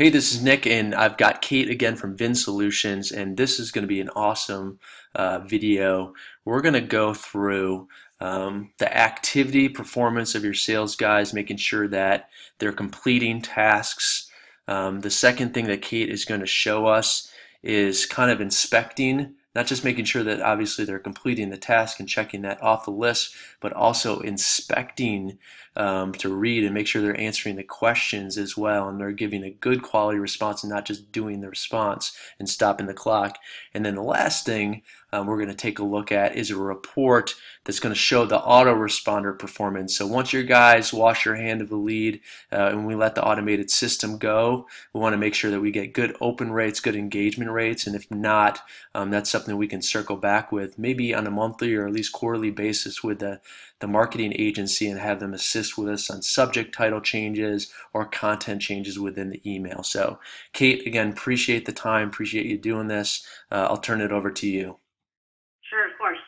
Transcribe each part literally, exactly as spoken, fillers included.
Hey, this is Nick, and I've got Kate again from VinSolutions, and this is going to be an awesome uh, video. We're going to go through um, the activity performance of your sales guys, making sure that they're completing tasks. Um, the second thing that Kate is going to show us is kind of inspecting, not just making sure that obviously they're completing the task and checking that off the list, but also inspecting um, to read and make sure they're answering the questions as well, and they're giving a good quality response and not just doing the response and stopping the clock. And then the last thing um, we're going to take a look at is a report that's going to show the autoresponder performance. So once your guys wash your hand of the lead uh, and we let the automated system go, we want to make sure that we get good open rates, good engagement rates, and if not, um, that's something we can circle back with, maybe on a monthly or at least quarterly basis with the, the marketing agency, and have them assist with us on subject title changes or content changes within the email. So Kate, again, appreciate the time, appreciate you doing this. Uh, I'll turn it over to you. Sure, of course.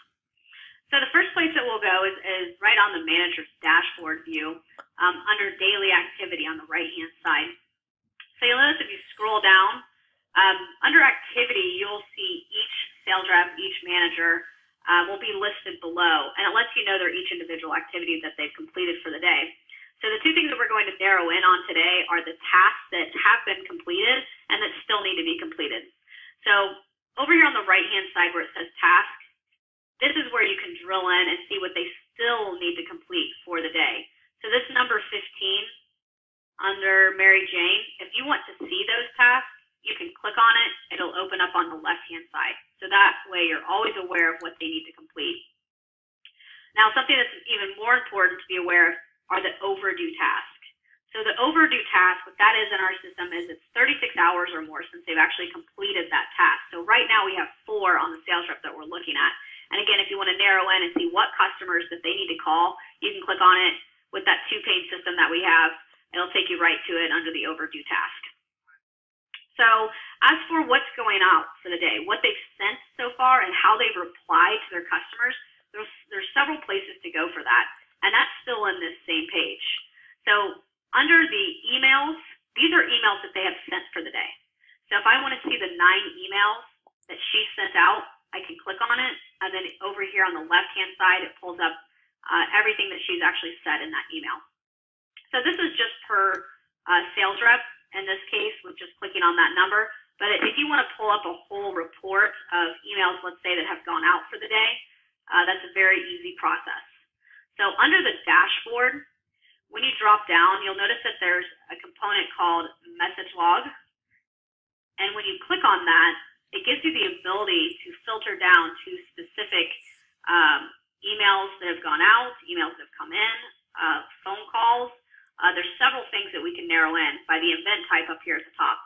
So the first place that we'll go is, is right on the manager's dashboard view um, under daily activity on the right-hand side. So you'll notice if you scroll down, um, under activity, you'll see each sales rep, each manager uh, will be listed below, and it lets you know their each individual activity that they've completed for the day. So the two things that we're going to narrow in on today are the tasks that have been completed and that still need to be completed. So over here on the right-hand side where it says tasks, this is where you can drill in and see what they still need to complete for the day. So this number fifteen under Mary Jane, if you want to see those tasks, you can click on it. It'll open up on the left-hand side. So that way you're always aware of what they need to complete. Now, something that's even more important to be aware of are the overdue tasks. So the overdue task, what that is in our system is it's thirty-six hours or more since they've actually completed that task. So right now we have four on the sales rep that we're looking at. And again, if you want to narrow in and see what customers that they need to call, you can click on it with that two-page system that we have. It'll take you right to it under the overdue task. So as for what's going out for the day, what they've sent so far and how they've replied to their customers, there's, there's several places to go for that. And that's still in this same page. So under the emails, these are emails that they have sent for the day. So if I want to see the nine emails that she sent out, I can click on it. And then over here on the left-hand side, it pulls up uh, everything that she's actually said in that email. So this is just per uh, sales rep. In this case, with just clicking on that number. But if you want to pull up a whole report of emails, let's say, that have gone out for the day, uh, that's a very easy process. So under the dashboard, when you drop down, you'll notice that there's a component called message log. And when you click on that, it gives you the ability to filter down to specific um, emails that have gone out, emails that have come in, uh, phone calls. Uh, there's several things that we can narrow in by the event type up here at the top.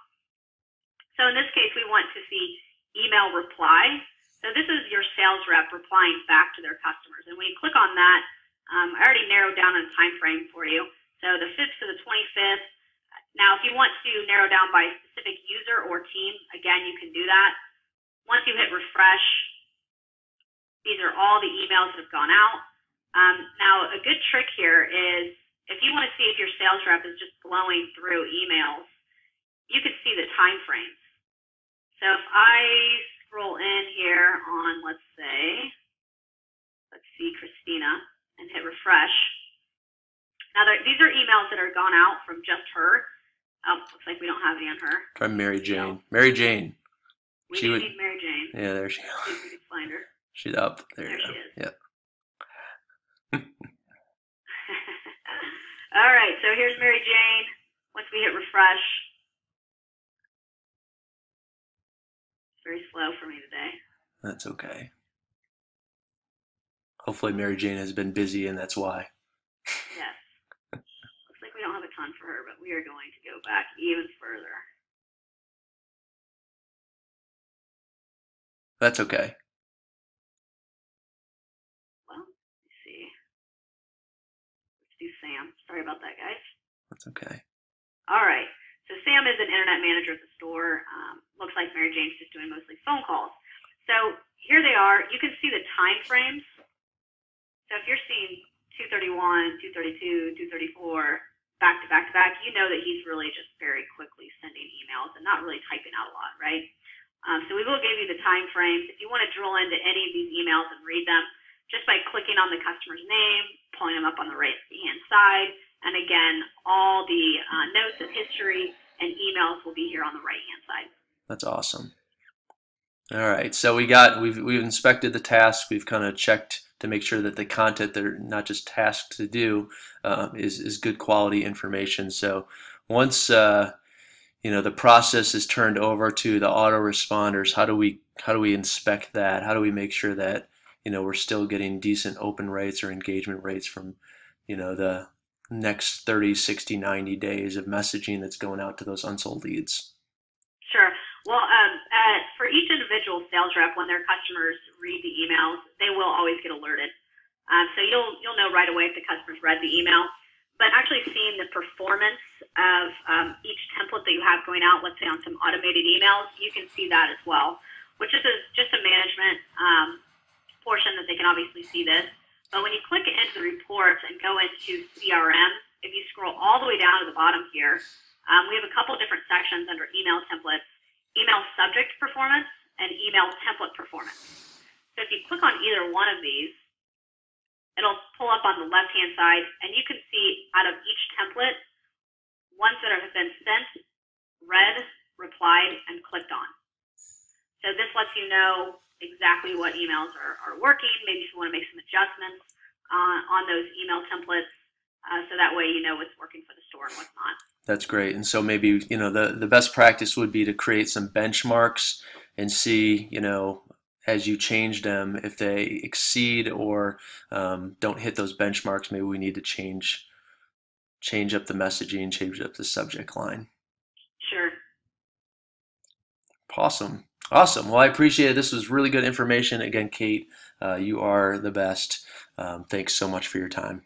So in this case, we want to see email reply. So this is your sales rep replying back to their customers. And when you click on that, um, I already narrowed down a time frame for you. So the fifth to the twenty-fifth. Now, if you want to narrow down by specific user or team, again, you can do that. Once you hit refresh, these are all the emails that have gone out. Um, now, a good trick here is, if you want to see if your sales rep is just blowing through emails, you can see the time frames. So if I scroll in here on, let's say, let's see, Christina, and hit refresh. Now, there, these are emails that are gone out from just her. Oh, looks like we don't have any on her. Try Mary Jane. Mary Jane. We she would, need Mary Jane. Yeah, there she is. We can find her. She's up. There, there she is. Yep. All right, so here's Mary Jane. Once we hit refresh, it's very slow for me today. That's okay. Hopefully Mary Jane has been busy and that's why. Yes. Looks like we don't have a ton for her, but we are going to go back even further. That's okay. Sam. Sorry about that, guys. That's okay. All right. So Sam is an internet manager at the store. Um, looks like Mary Jane's just doing mostly phone calls. So here they are. You can see the time frames. So if you're seeing two thirty-one, two thirty-two, two thirty-four, back to back to back, you know that he's really just very quickly sending emails and not really typing out a lot, right? Um, so we will give you the time frames. If you want to drill into any of these emails and read them, just by clicking on the customer's name, pulling them up on the right-hand side, and again, all the uh, notes and history and emails will be here on the right-hand side. That's awesome. All right, so we got we've we've inspected the task. We've kind of checked to make sure that the content they're not just tasked to do uh, is is good quality information. So once uh, you know the process is turned over to the autoresponders, how do we how do we inspect that? How do we make sure that you know we're still getting decent open rates or engagement rates from you know the next thirty, sixty, ninety days of messaging that's going out to those unsold leads? Sure. Well, um, uh, for each individual sales rep, when their customers read the emails, they will always get alerted. Um, so you'll you'll know right away if the customer's read the email. But actually seeing the performance of um, each template that you have going out, let's say on some automated emails, you can see that as well, which is a, just a management um, portion that they can obviously see this. But when you click into the reports and go into C R M, if you scroll all the way down to the bottom here, um, we have a couple different sections under email templates. Email subject performance and email template performance. So if you click on either one of these, it'll pull up on the left-hand side, and you can see out of each template, ones that have been sent, read, replied, and clicked on. So this lets you know exactly what emails are, are working, maybe if you want to make some adjustments uh, on those email templates, uh, so that way you know what's working for the store and what's not. That's great. And so maybe, you know, the, the best practice would be to create some benchmarks and see, you know, as you change them, if they exceed or um, don't hit those benchmarks, maybe we need to change change up the messaging, change up the subject line. Sure. Awesome. Awesome. Well, I appreciate it. This was really good information. Again, Kate, uh, you are the best. Um, thanks so much for your time.